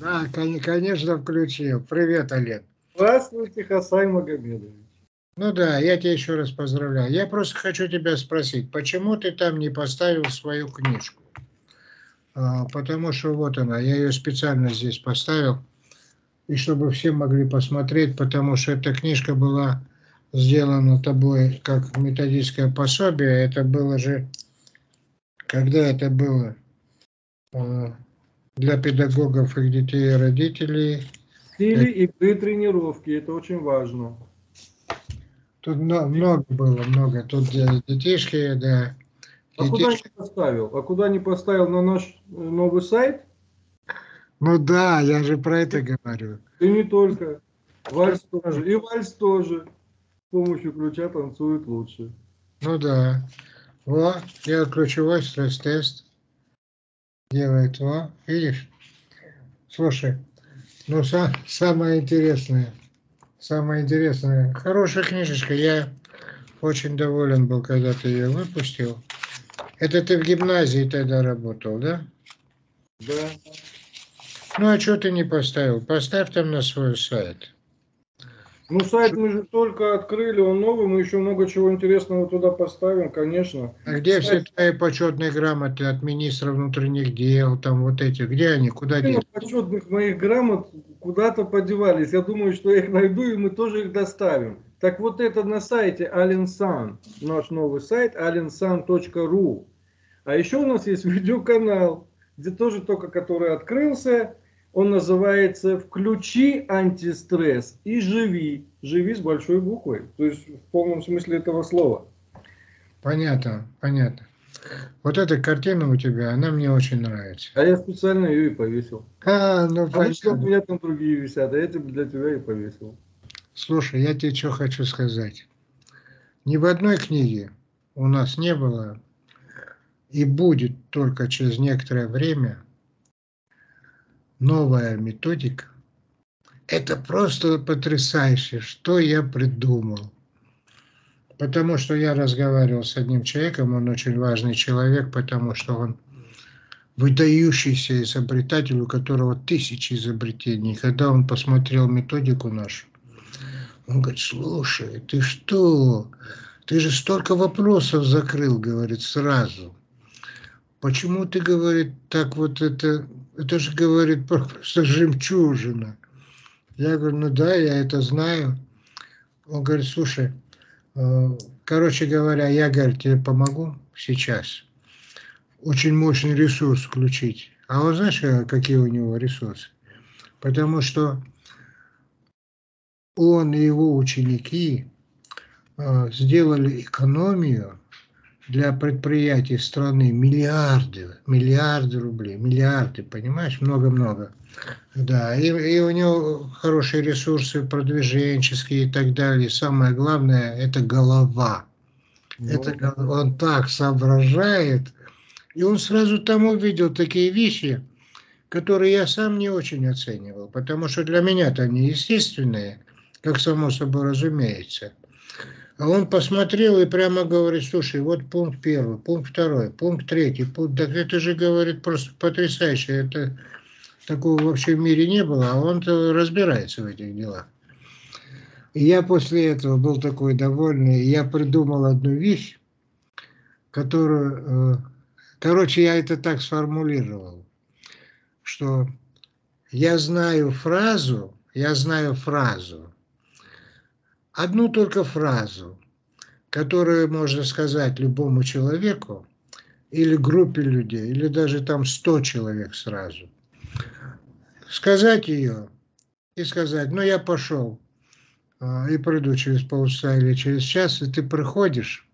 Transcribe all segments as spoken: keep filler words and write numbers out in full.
Да, конечно, включил. Привет, Ален. Здравствуйте, Хасай Магомедович. Ну да, я тебя еще раз поздравляю. Я просто хочу тебя спросить, почему ты там не поставил свою книжку? Потому что вот она, я ее специально здесь поставил, и чтобы все могли посмотреть, потому что эта книжка была сделана тобой как методическое пособие. Это было же, когда это было, для педагогов, их детей и родителей. Стили и при тренировке, это очень важно. Тут много было, много. Тут детишки, да. А куда не поставил? А куда не поставил? На наш новый сайт? Ну да, я же про это говорю. И не только. Вальс тоже. И вальс тоже. С помощью ключа танцует лучше. Ну да. Вот, я ключевой стресс-тест. Делает, вот. Видишь? Слушай, ну са самое интересное. Самое интересное. Хорошая книжечка. Я очень доволен был, когда ты ее выпустил. Это ты в гимназии тогда работал, да? Да. Ну а что ты не поставил? Поставь там на свой сайт. Ну сайт мы же только открыли, он новый, мы еще много чего интересного туда поставим, конечно. А где сайт... все твои почетные грамоты от министра внутренних дел, там вот эти, где они, куда делись? Почетных моих грамот куда-то подевались, я думаю, что я их найду и мы тоже их доставим. Так вот это на сайте Алинсан, наш новый сайт алинсан точка ру. А еще у нас есть видеоканал, где тоже только который открылся. Он называется «Включи антистресс и живи». Живи с большой буквой, то есть в полном смысле этого слова. Понятно, понятно. Вот эта картина у тебя, она мне очень нравится. А я специально ее и повесил. А, ну, а что у меня там другие висят, а я для тебя и повесил. Слушай, я тебе что хочу сказать. Ни в одной книге у нас не было и будет только через некоторое время новая методика. Это просто потрясающе, что я придумал. Потому что я разговаривал с одним человеком, он очень важный человек, потому что он выдающийся изобретатель, у которого тысячи изобретений. Когда он посмотрел методику нашу, он говорит: слушай, ты что? Ты же столько вопросов закрыл, говорит, сразу. Почему ты, говорит, так вот это... Это же, говорит, просто жемчужина. Я говорю: ну да, я это знаю. Он говорит: слушай, короче говоря, я, говорит, тебе помогу сейчас очень мощный ресурс включить. А он, знаешь, какие у него ресурсы? Потому что он и его ученики сделали экономию для предприятий страны миллиарды, миллиарды рублей, миллиарды, понимаешь, много-много. Да, и, и у него хорошие ресурсы продвиженческие и так далее. И самое главное, это голова. Вот. Это, он так соображает. И он сразу там увидел такие вещи, которые я сам не очень оценивал, потому что для меня-то они естественные, как само собой разумеется. А он посмотрел и прямо говорит: слушай, вот пункт первый, пункт второй, пункт третий, пункт... Так это же, говорит, просто потрясающе. Это... Такого вообще в мире не было, а он-то разбирается в этих делах. И я после этого был такой довольный. Я придумал одну вещь, которую... Короче, я это так сформулировал, что я знаю фразу, я знаю фразу, одну только фразу, которую можно сказать любому человеку или группе людей, или даже там сто человек сразу. Сказать ее и сказать: ну я пошел и приду через полчаса или через час, и ты приходишь,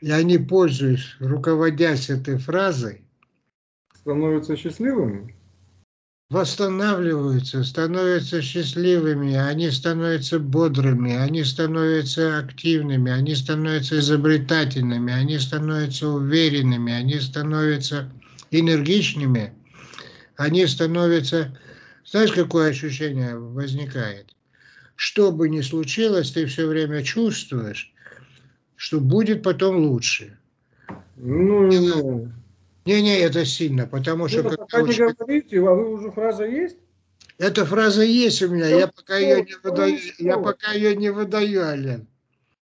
и они, пользуясь, руководясь этой фразой, становятся счастливыми. Восстанавливаются, становятся счастливыми, они становятся бодрыми, они становятся активными, они становятся изобретательными, они становятся уверенными, они становятся энергичными, они становятся... Знаешь, какое ощущение возникает? Что бы ни случилось, ты все время чувствуешь, что будет потом лучше. Ну, Не-не, это сильно, потому что... Вы пока не говорите, а вы уже фраза есть? Эта фраза есть у меня, я пока ее не выдаю, я пока ее не выдаю, Ален.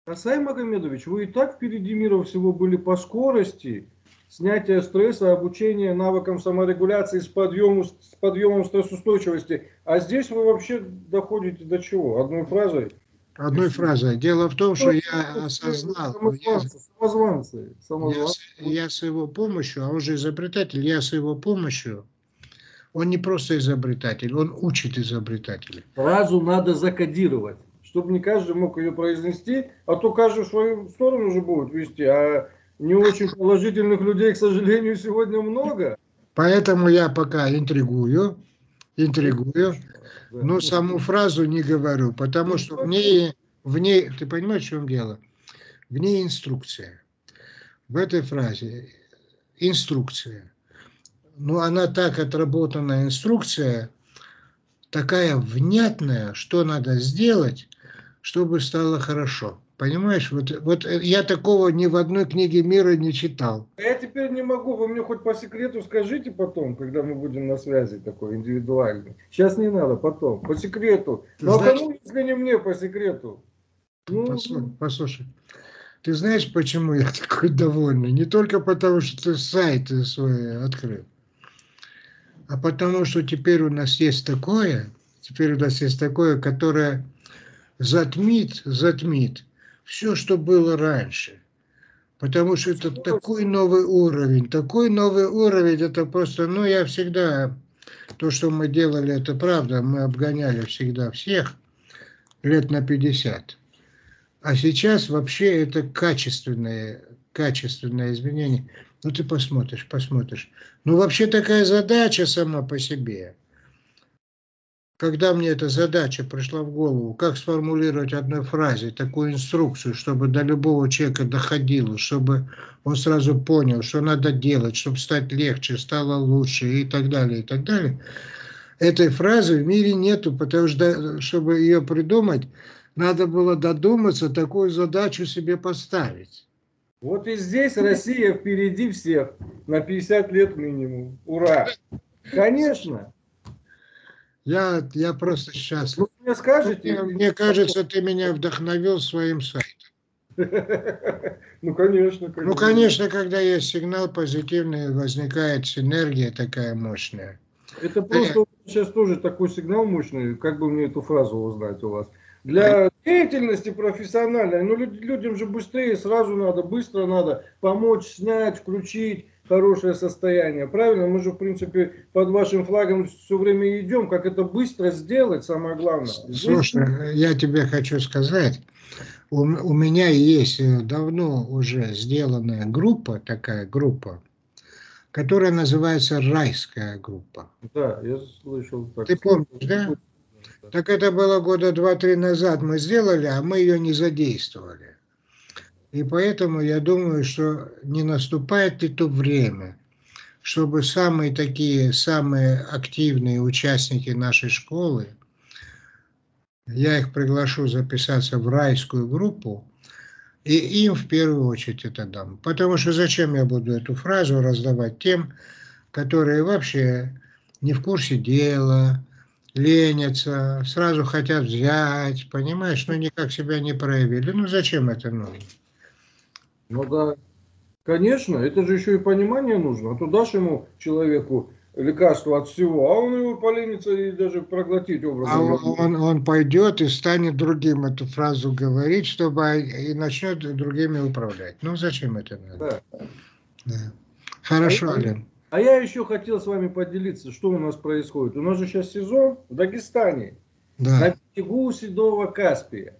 Хасай Магомедович, вы и так впереди мира всего были по скорости снятия стресса, обучения навыкам саморегуляции с подъемом, с подъемом стрессоустойчивости. А здесь вы вообще доходите до чего? Одной фразой? Одной фразой. Дело в том, что я осознал... Самозванцы, самозванцы, самозванцы. Я, я с его помощью, а он же изобретатель, я с его помощью. Он не просто изобретатель, он учит изобретателей. Фразу надо закодировать, чтобы не каждый мог ее произнести, а то каждый в свою сторону уже будет вести, а не очень положительных людей, к сожалению, сегодня много. Поэтому я пока интригую, интригую, но саму фразу не говорю, потому что в ней, в ней, ты понимаешь, в чем дело? В ней инструкция, в этой фразе инструкция. Но она так отработанная инструкция, такая внятная, что надо сделать, чтобы стало хорошо. Понимаешь, вот, вот я такого ни в одной книге мира не читал. Я теперь не могу, вы мне хоть по секрету скажите потом, когда мы будем на связи такой индивидуальный. Сейчас не надо, потом, по секрету. Ну а кому, если не мне, по секрету? Ну... Послушай, послушай. Ты знаешь, почему я такой довольный? Не только потому, что ты сайт свой открыл, а потому, что теперь у нас есть такое, теперь у нас есть такое, которое затмит, затмит все, что было раньше. Потому что это такой новый уровень, такой новый уровень, это просто, ну, я всегда, то, что мы делали, это правда, мы обгоняли всегда всех лет на пятьдесят. А сейчас вообще это качественное, качественное изменение. Ну ты посмотришь, посмотришь. Ну вообще такая задача сама по себе. Когда мне эта задача пришла в голову, как сформулировать в одной фразе такую инструкцию, чтобы до любого человека доходило, чтобы он сразу понял, что надо делать, чтобы стать легче, стало лучше и так далее, и так далее. Этой фразы в мире нету, потому что, чтобы ее придумать, надо было додуматься, такую задачу себе поставить. Вот и здесь Россия впереди всех на пятьдесят лет минимум. Ура! Конечно! Я, я просто счастлив. Вы мне скажете? Мне, мне кажется, ты меня вдохновил своим сайтом. Ну, конечно, конечно. Ну, конечно, когда есть сигнал позитивный, возникает синергия такая мощная. Это просто сейчас тоже такой сигнал мощный. Как бы мне эту фразу узнать у вас? Для деятельности профессиональной, ну, людям же быстрее, сразу надо, быстро надо помочь, снять, включить хорошее состояние. Правильно? Мы же, в принципе, под вашим флагом все время идем. Как это быстро сделать, самое главное. Слушай, здесь... я тебе хочу сказать, у, у меня есть давно уже сделанная группа, такая группа, которая называется «Райская группа». Да, я слышал. Так. Ты помнишь, да? Так это было года два-три назад мы сделали, а мы ее не задействовали. И поэтому я думаю, что не наступает ли то время, чтобы самые такие, самые активные участники нашей школы, я их приглашу записаться в райскую группу, и им в первую очередь это дам. Потому что зачем я буду эту фразу раздавать тем, которые вообще не в курсе дела, ленятся, сразу хотят взять, понимаешь, но никак себя не проявили. Ну зачем это нужно? Ну да, конечно, это же еще и понимание нужно. А то дашь ему, человеку, лекарство от всего, а он его поленится и даже проглотить образом. А он, он, он пойдет и станет другим эту фразу говорить, чтобы и начнет другими управлять. Ну зачем это надо? Да. Да. Хорошо, а Ален. А я еще хотел с вами поделиться, что у нас происходит. У нас же сейчас сезон в Дагестане, да, на берегу Седого Каспия.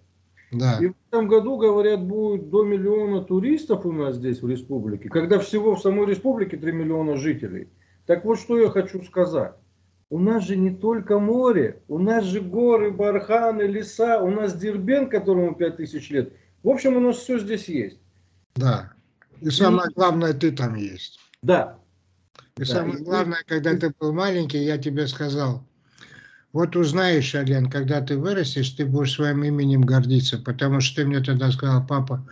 Да. И в этом году, говорят, будет до миллиона туристов у нас здесь в республике, когда всего в самой республике три миллиона жителей. Так вот, что я хочу сказать. У нас же не только море, у нас же горы, барханы, леса, у нас Дербен, которому пять тысяч лет. В общем, у нас все здесь есть. Да. И самое главное, ты там есть. Да. И да, самое главное, и... когда ты был маленький, я тебе сказал, вот узнаешь, Ален, когда ты вырастешь, ты будешь своим именем гордиться, потому что ты мне тогда сказал, папа,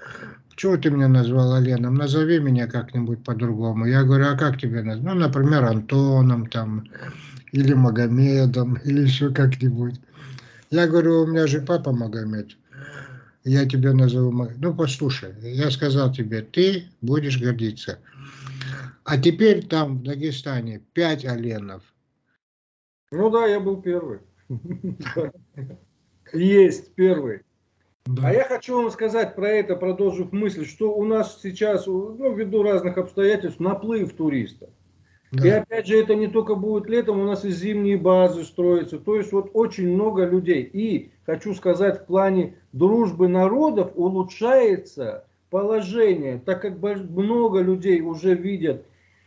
Чего ты меня назвал Аленом? Назови меня как-нибудь по-другому. Я говорю, а как тебя назвать? Ну, например, Антоном там, или Магомедом, или еще как-нибудь. Я говорю, у меня же папа Магомед. Я тебя назову Магомед. Ну, послушай, я сказал тебе, ты будешь гордиться. А теперь там, в Дагестане, пять Аленов. Ну да, я был первый. Есть, первый. Да. А я хочу вам сказать про это, продолжив мысль, что у нас сейчас, ну, ввиду разных обстоятельств, наплыв туристов. Да. И опять же, это не только будет летом, у нас и зимние базы строятся. То есть вот очень много людей. И хочу сказать, в плане дружбы народов улучшается положение, так как много людей уже видят,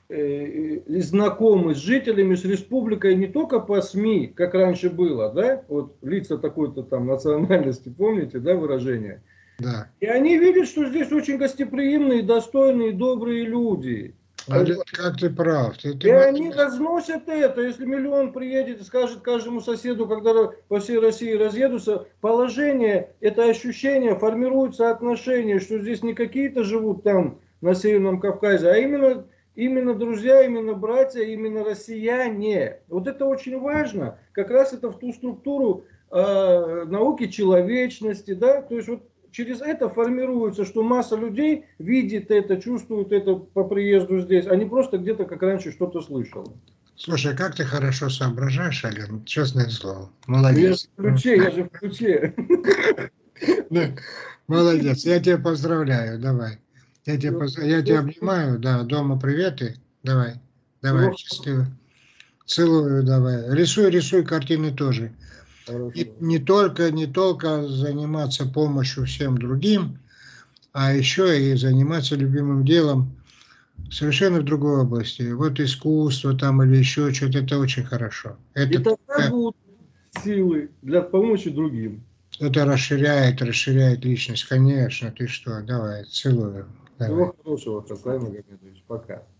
знакомы с жителями, с республикой, не только по СМИ, как раньше было, да, вот лица такой-то там национальности, помните, да, выражение? Да. И они видят, что здесь очень гостеприимные, достойные, добрые люди. А это... как ты прав. Ты, ты и мать... они разносят это, если миллион приедет и скажет каждому соседу, когда по всей России разъедутся, положение, это ощущение, формируются отношения, что здесь не какие-то живут там на Северном Кавказе, а именно... Именно друзья, именно братья, именно россияне. Вот это очень важно. Как раз это в ту структуру э, науки человечности. Да? То есть вот через это формируется, что масса людей видит это, чувствует это по приезду здесь, а не просто где-то, как раньше, что-то слышал. Слушай, как ты хорошо соображаешь, Ален, честное слово. Молодец. Я же в ключе, я же в ключе. Молодец, я тебя поздравляю, давай. Я тебя, поз... я тебя обнимаю, да, дома приветы, давай, давай, счастливо, целую, давай, рисуй, рисуй картины тоже. И не только, не только заниматься помощью всем другим, а еще и заниматься любимым делом совершенно в другой области. Вот искусство там или еще что-то, это очень хорошо. Это и тогда будут силы для помощи другим. Это расширяет, расширяет личность, конечно, ты что, давай, целую. Всего хорошего, Хасай Магомедович. Пока.